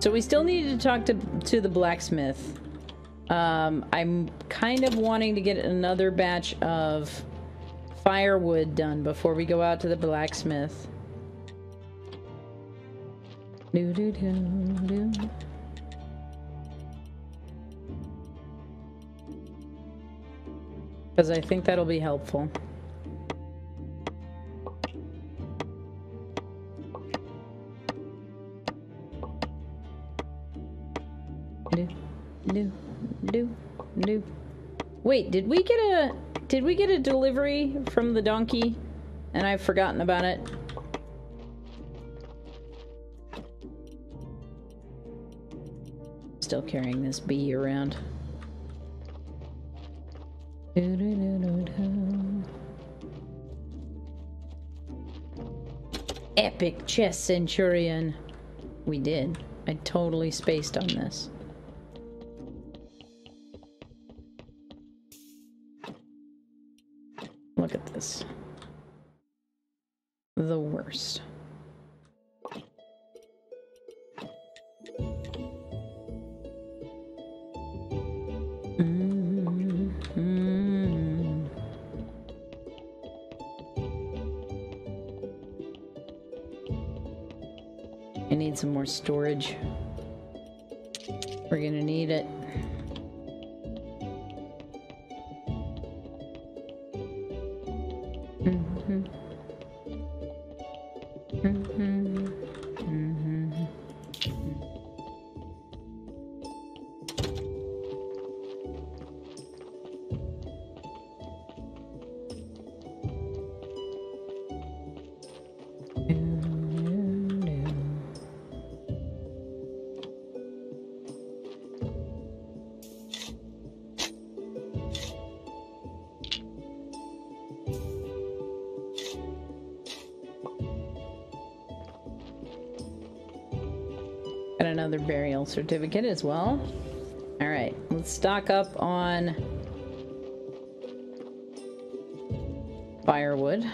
So we still need to talk to the blacksmith. I'm kind of wanting to get another batch of firewood done before we go out to the blacksmith. Do, do, do, do. Because I think that'll be helpful. Do, do, do, do. Wait, did we get a delivery from the donkey? And I've forgotten about it. Still carrying this bee around. Do, do, do, do, do. Epic chess centurion. We did. I totally spaced on this. Look at this. The worst. Some more storage. We're gonna need it. Mm-hmm. Mm-hmm. Mm-hmm. Another burial certificate as well. All right, let's stock up on firewood.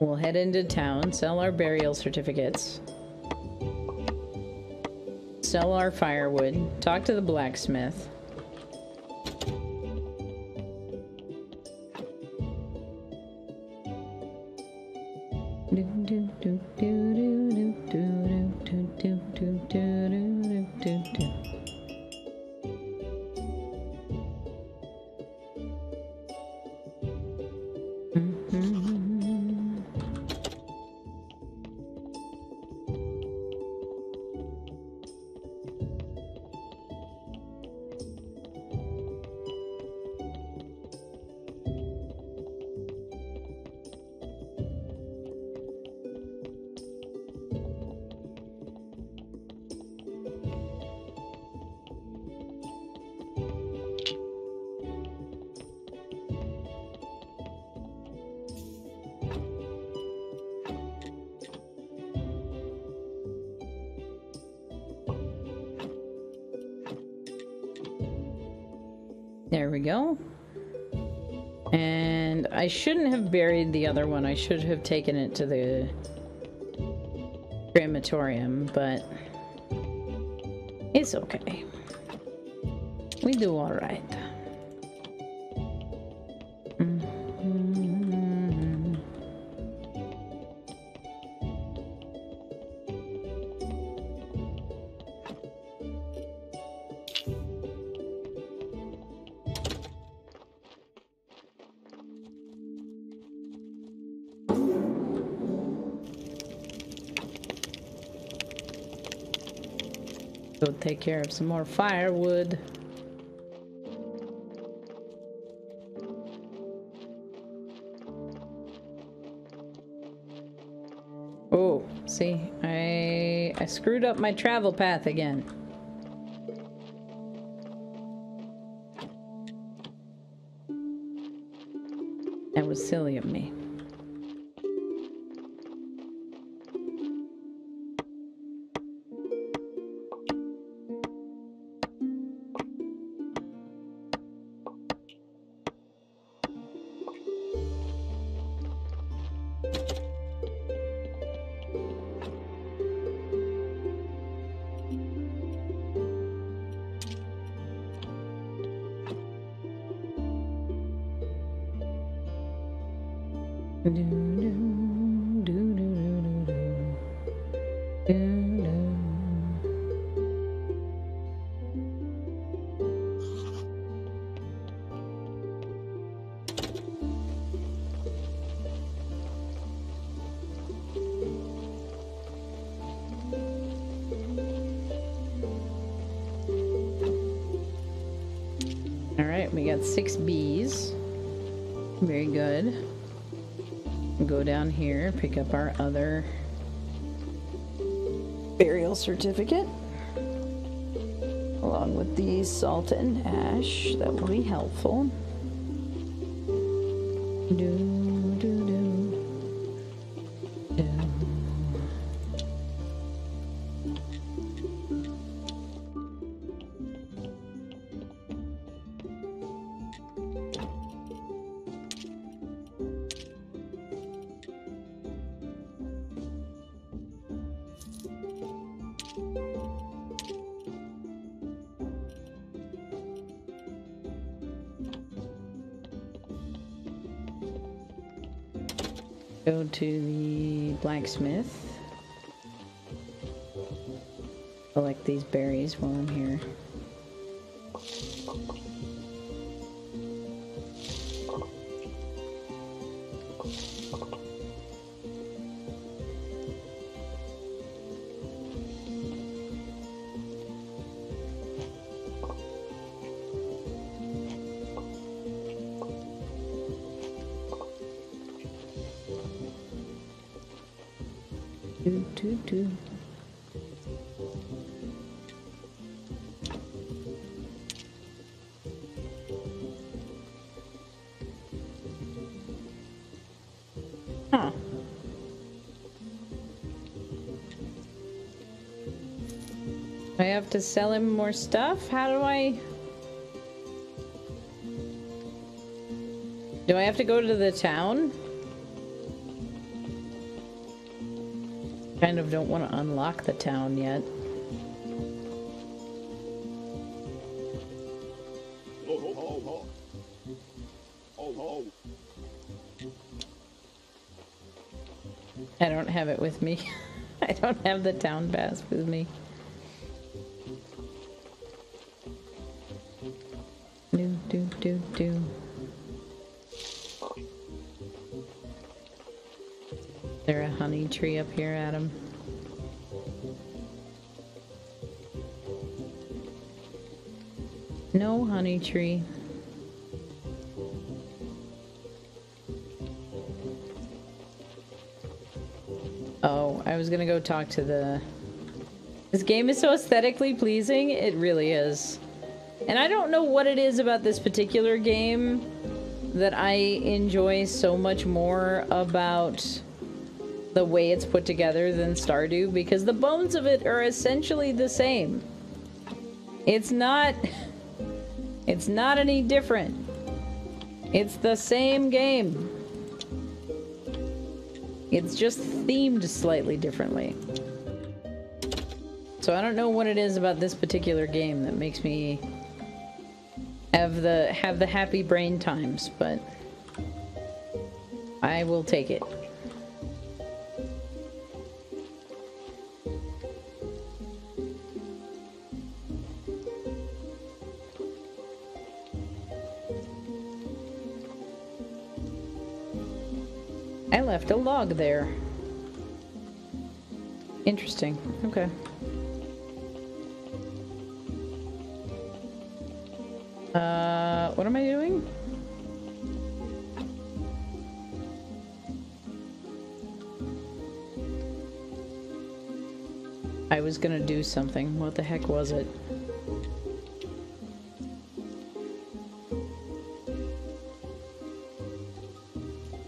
We'll head into town, sell our burial certificates, sell our firewood, talk to the blacksmith. There we go. And I shouldn't have buried the other one. I should have taken it to the crematorium, but it's okay. We do all right. Go take care of some more firewood. Oh, see, I screwed up my travel path again. That was silly of me. All right, we got 6 bees. Very good. We'll go down here, pick up our other burial certificate, along with the salt and ash. That will be helpful. Go to the blacksmith, collect these berries while I'm here. Huh. I have to sell him more stuff? How do I? Do I have to go to the town? Kind of don't want to unlock the town yet. I don't have it with me. I don't have the town pass with me. Do. Is there a honey tree up here, Adam? No honey tree. Oh, I was gonna go talk to the... This game is so aesthetically pleasing, it really is. And I don't know what it is about this particular game that I enjoy so much more about the way it's put together than Stardew, because the bones of it are essentially the same. It's not any different. It's the same game. It's just themed slightly differently. So I don't know what it is about this particular game that makes me have the happy brain times, but I will take it. I left a log there. Interesting. Okay. What am I doing? I was gonna do something. What the heck was it?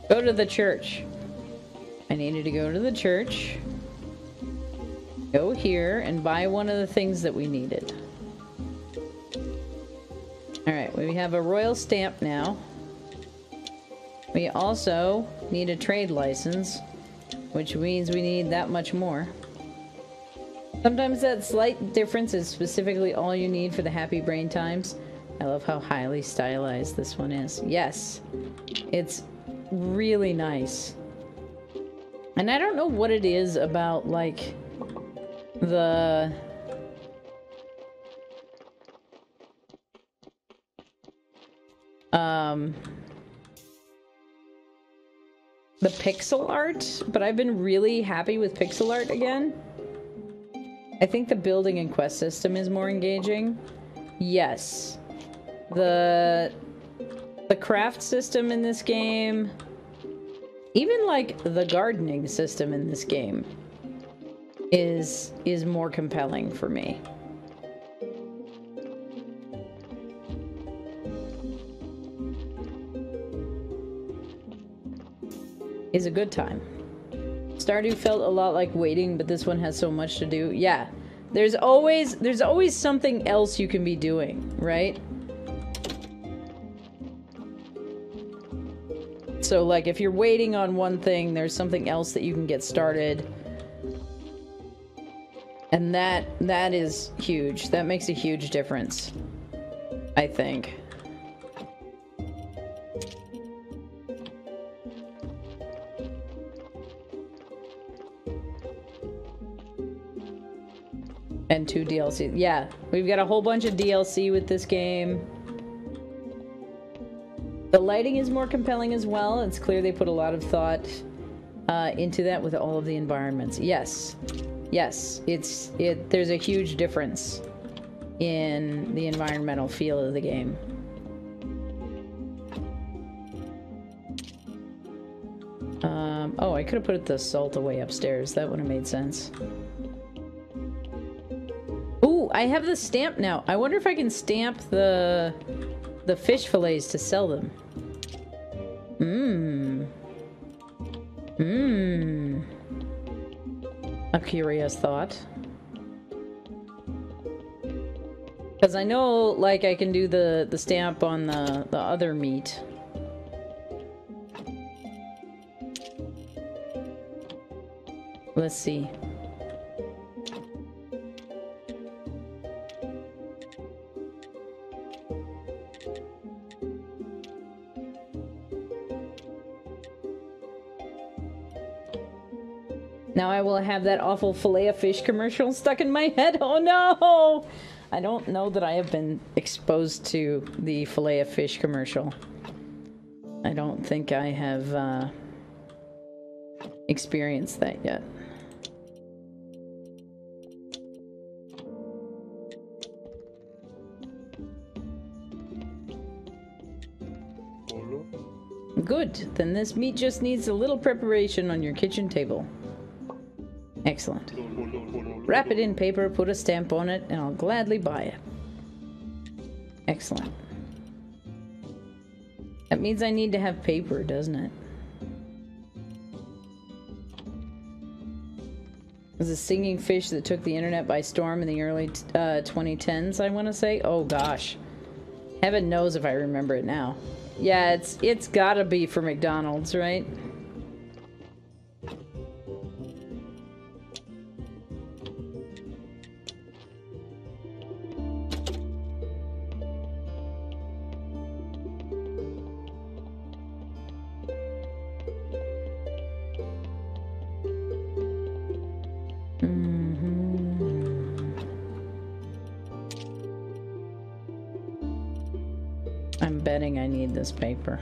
Go to the church. I needed to go to the church. Go here and buy one of the things that we needed. Alright, we have a royal stamp now. We also need a trade license, which means we need that much more. Sometimes that slight difference is specifically all you need for the happy brain times. I love how highly stylized this one is. Yes, it's really nice. And I don't know what it is about, like, the... the pixel art, but I've been really happy with pixel art again. I think the building and quest system is more engaging. Yes. The craft system in this game, even like the gardening system in this game is more compelling for me. Is a good time. Stardew felt a lot like waiting, but this one has so much to do. Yeah, there's always something else you can be doing, right? So like if you're waiting on one thing, there's something else that you can get started. And that is huge. That makes a huge difference, I think. And 2 DLC. Yeah, we've got a whole bunch of DLC with this game. The lighting is more compelling as well. It's clear they put a lot of thought into that with all of the environments. Yes. Yes, there's a huge difference in the environmental feel of the game. Oh, I could have put the salt away upstairs. That would have made sense. I have the stamp now. I wonder if I can stamp the fish fillets to sell them. Mmm. Mmm. A curious thought. Because I know, like, I can do the stamp on the other meat. Let's see. Now I will have that awful Filet-O-Fish commercial stuck in my head. Oh no! I don't know that I have been exposed to the Filet-O-Fish commercial. I don't think I have experienced that yet. Good. Then this meat just needs a little preparation on your kitchen table. Excellent. Wrap it in paper, put a stamp on it, and I'll gladly buy it. Excellent. That means I need to have paper, doesn't it? It was a singing fish that took the internet by storm in the early 2010s, I want to say. Oh gosh. Heaven knows if I remember it now. Yeah, it's gotta be for McDonald's, right? I need this paper.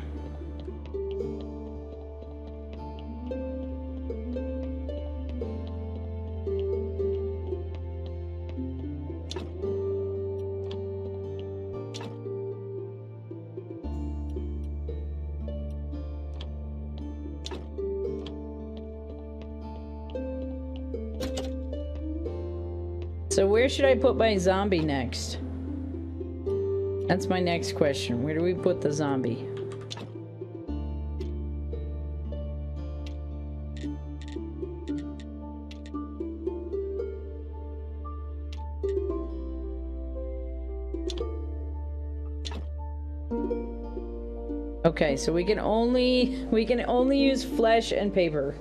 So where should I put my zombie next? That's my next question. Where do we put the zombie? Okay, so we can only use flesh and paper.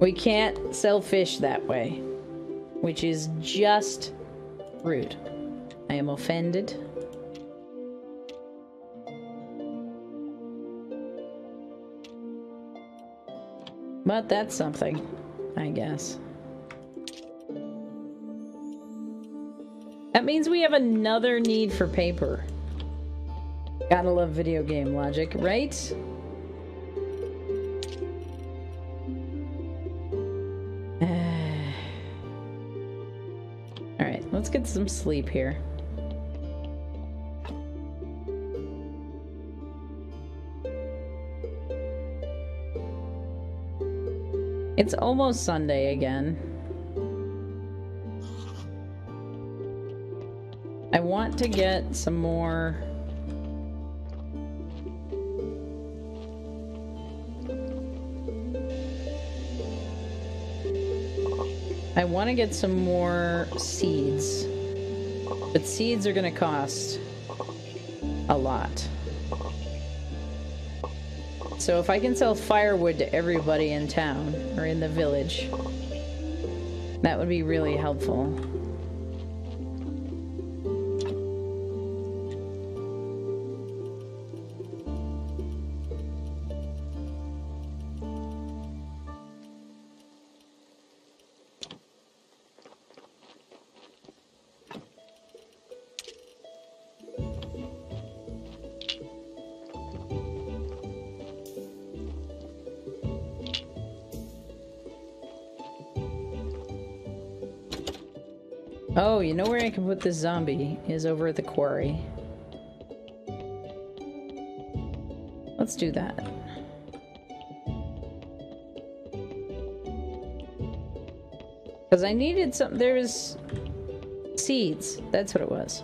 We can't sell fish that way, which is just rude. I am offended. But that's something, I guess. That means we have another need for paper. Gotta love video game logic, right? Alright, let's get some sleep here. It's almost Sunday again. I want to get some more... I want to get some more seeds. But seeds are going to cost a lot. So if I can sell firewood to everybody in town, or in the village, that would be really helpful. Oh, you know where I can put this zombie is over at the quarry. Let's do that. Because I needed some... There's... seeds. That's what it was.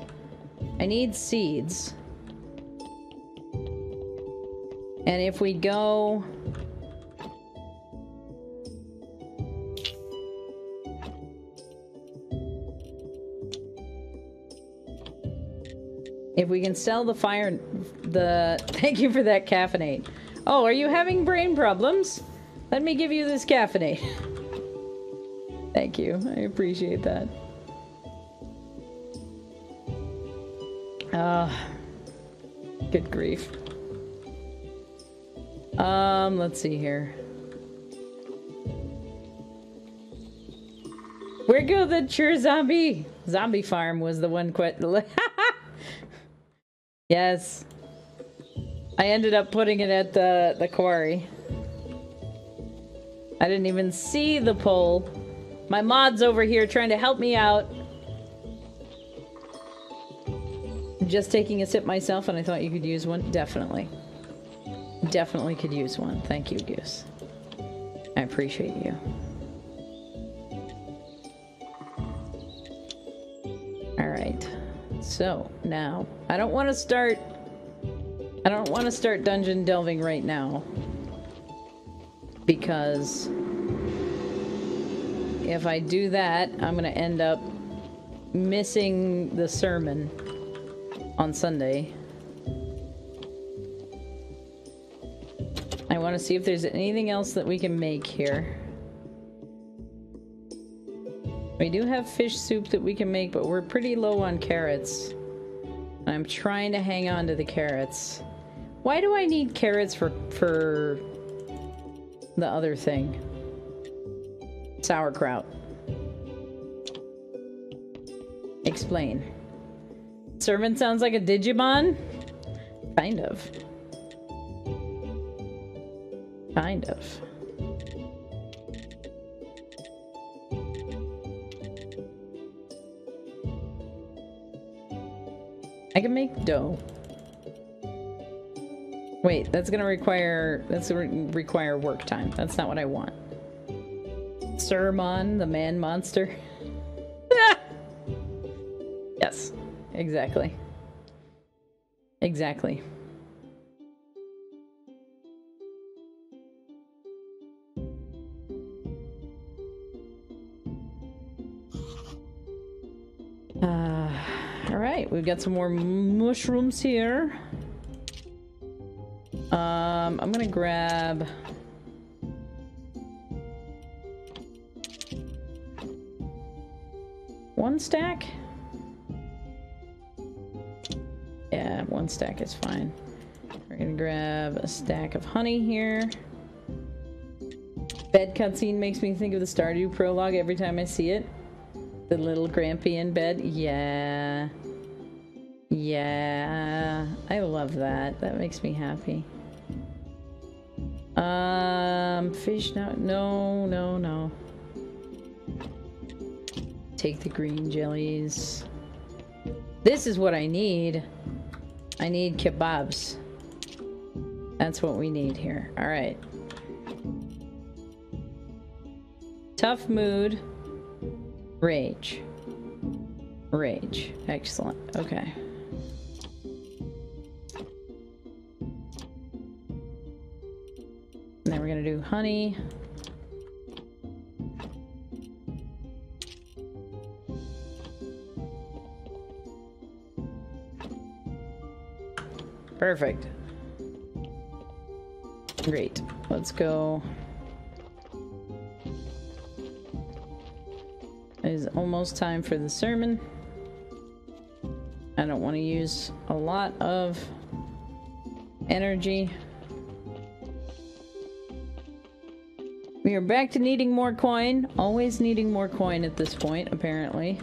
I need seeds. And if we go... If we can sell the fire... Thank you for that caffeinate. Oh, are you having brain problems? Let me give you this caffeinate. Thank you. I appreciate that. Good grief. Let's see here. Where go the chur zombie? Zombie farm was the one quit. Yes. I ended up putting it at the quarry. I didn't even see the pole. My mod's over here trying to help me out. I'm just taking a sip myself and I thought you could use one. Definitely. Definitely could use one. Thank you, Goose. I appreciate you. Alright. So, now, I don't want to start dungeon delving right now, because if I do that, I'm going to end up missing the sermon on Sunday. I want to see if there's anything else that we can make here. We do have fish soup that we can make, but we're pretty low on carrots. I'm trying to hang on to the carrots. Why do I need carrots for the other thing? Sauerkraut. Explain. Servant sounds like a Digimon? Kind of. Kind of. I can make dough. Wait, that's gonna require... That's gonna require work time. That's not what I want. Surmon, the man monster. Yes. Exactly. Exactly. We've got some more mushrooms here. I'm gonna grab... one stack? Yeah, one stack is fine. We're gonna grab a stack of honey here. Bed cutscene makes me think of the Stardew prologue every time I see it. The little Grampy in bed. Yeah. Yeah. I love that. That makes me happy. Fish now. No, no, no. Take the green jellies. This is what I need. I need kebabs. That's what we need here. All right. Tough mood. Rage. Rage. Excellent. Okay. And then we're gonna do honey. Perfect. Great. Let's go. It is almost time for the sermon. I don't want to use a lot of energy. We are back to needing more coin. Always needing more coin at this point, apparently.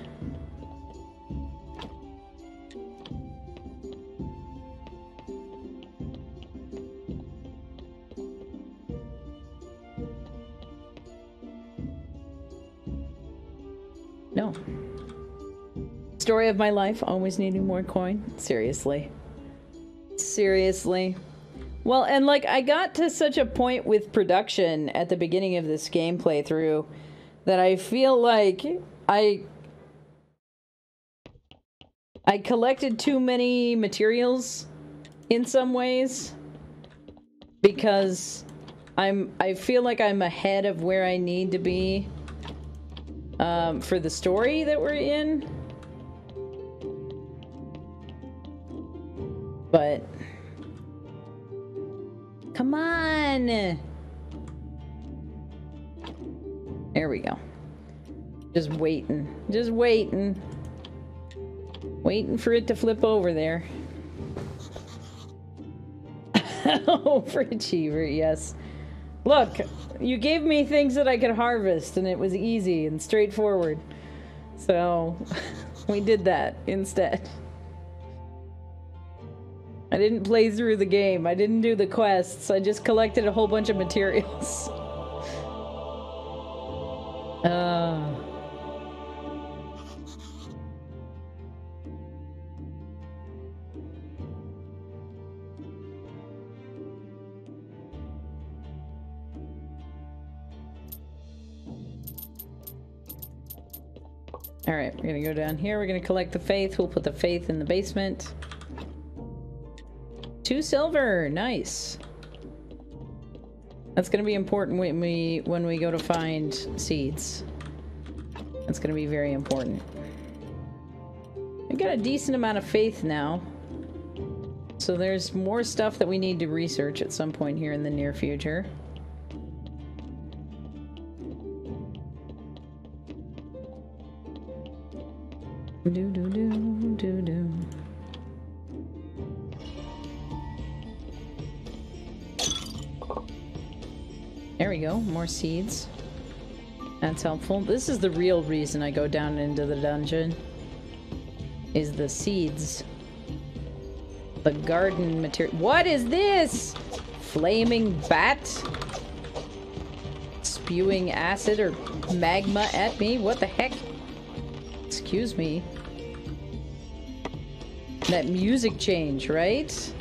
Story of my life, always needing more coin. Seriously. Seriously. Well, and like, I got to such a point with production at the beginning of this game playthrough that I feel like I collected too many materials in some ways, because I feel like I'm ahead of where I need to be for the story that we're in. But come on, there we go. Just waiting for it to flip over there. Overachiever, yes. Look, you gave me things that I could harvest, and it was easy and straightforward. So we did that instead. I didn't play through the game. I didn't do the quests. I just collected a whole bunch of materials. All right, we're gonna go down here. We're gonna collect the faith. We'll put the faith in the basement. 2 silver, nice. That's gonna be important when we go to find seeds. That's gonna be very important. I've got a decent amount of faith now, so there's more stuff that we need to research at some point here in the near future. Do do do do do. There we go, more seeds. That's helpful. This is the real reason I go down into the dungeon, is the seeds. The garden material. What is this? Flaming bat? Spewing acid or magma at me? What the heck? Excuse me. That music change, right?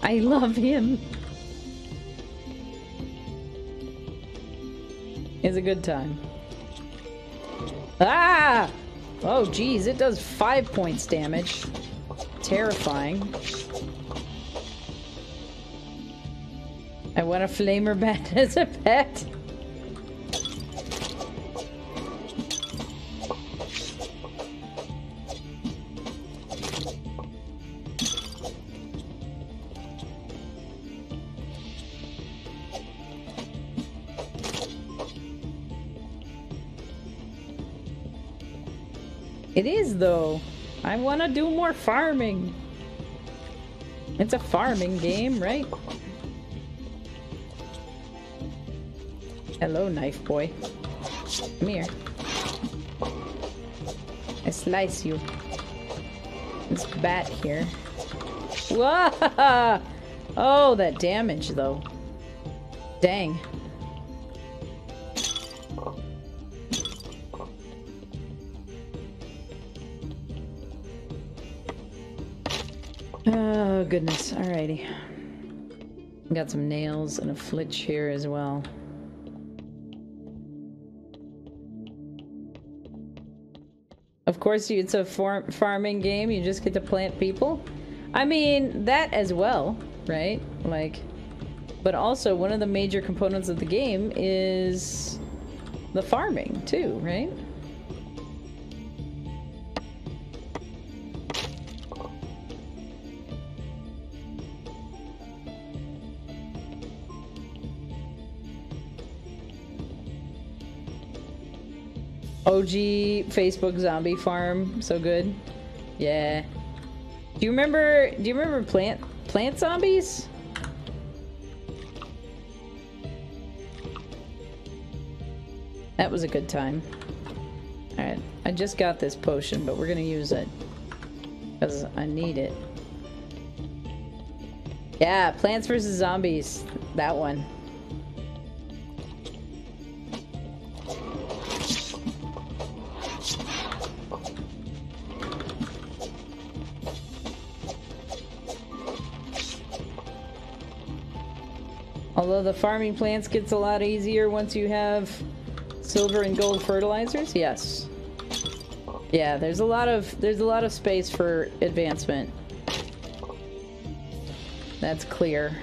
I love him. It's a good time. Ah! Oh, geez, it does 5 points damage. Terrifying. I want a flamer bat as a pet. It is, though. I want to do more farming. It's a farming game, right? Hello, knife boy. Come here. I slice you. This bat here. Whoa! Oh, that damage, though. Dang. Oh, goodness. Alrighty. Got some nails and a flitch here as well. Of course, it's a farming game. You just get to plant people. I mean, that as well, right? Like, but also one of the major components of the game is the farming too, right? OG Facebook zombie farm, so good. Yeah. Do you remember plant zombies? That was a good time. All right, I just got this potion, but we're gonna use it because I need it. Yeah, Plants vs. Zombies, that one. Although the farming plants gets a lot easier once you have silver and gold fertilizers. Yes. Yeah, there's a lot of space for advancement. That's clear.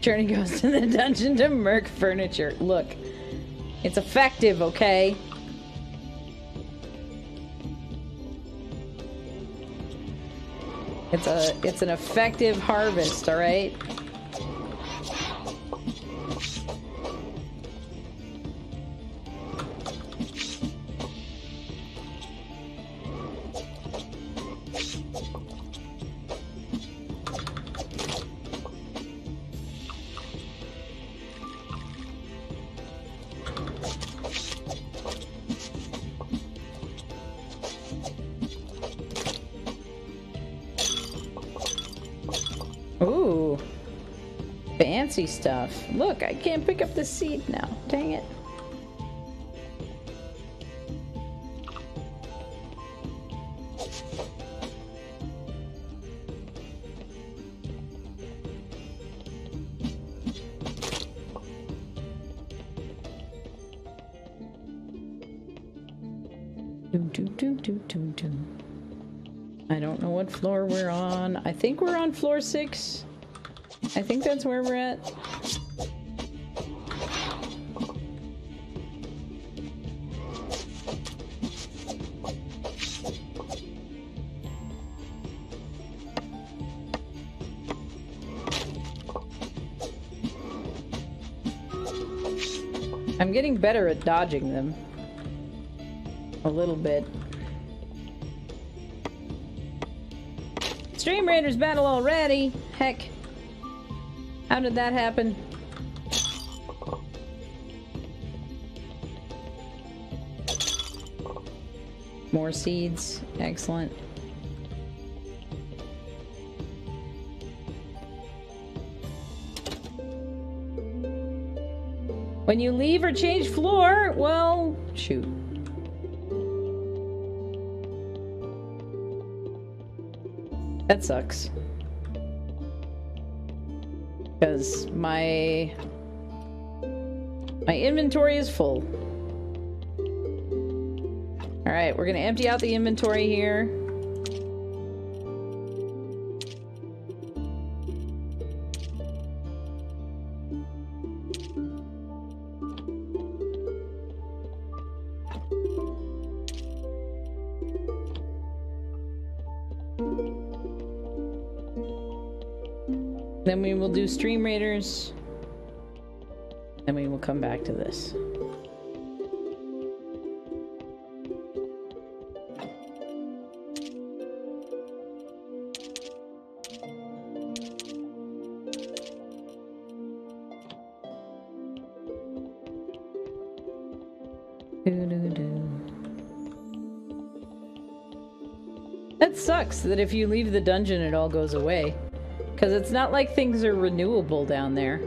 Journey goes to the dungeon to merc furniture. Look, it's effective, okay? It's an effective harvest, all right? Stuff. Look, I can't pick up the seed now. Dang it. I don't know what floor we're on. I think we're on floor 6. I think that's where we're at. I'm getting better at dodging them. A little bit. Stream Raiders battle already! Heck. How did that happen? More seeds. Excellent. When you leave or change floor, well, shoot. That sucks. Because my inventory is full. All right, we're gonna empty out the inventory here. Then we will do Stream Raiders. Then we will come back to this. That sucks that if you leave the dungeon it all goes away. Because it's not like things are renewable down there.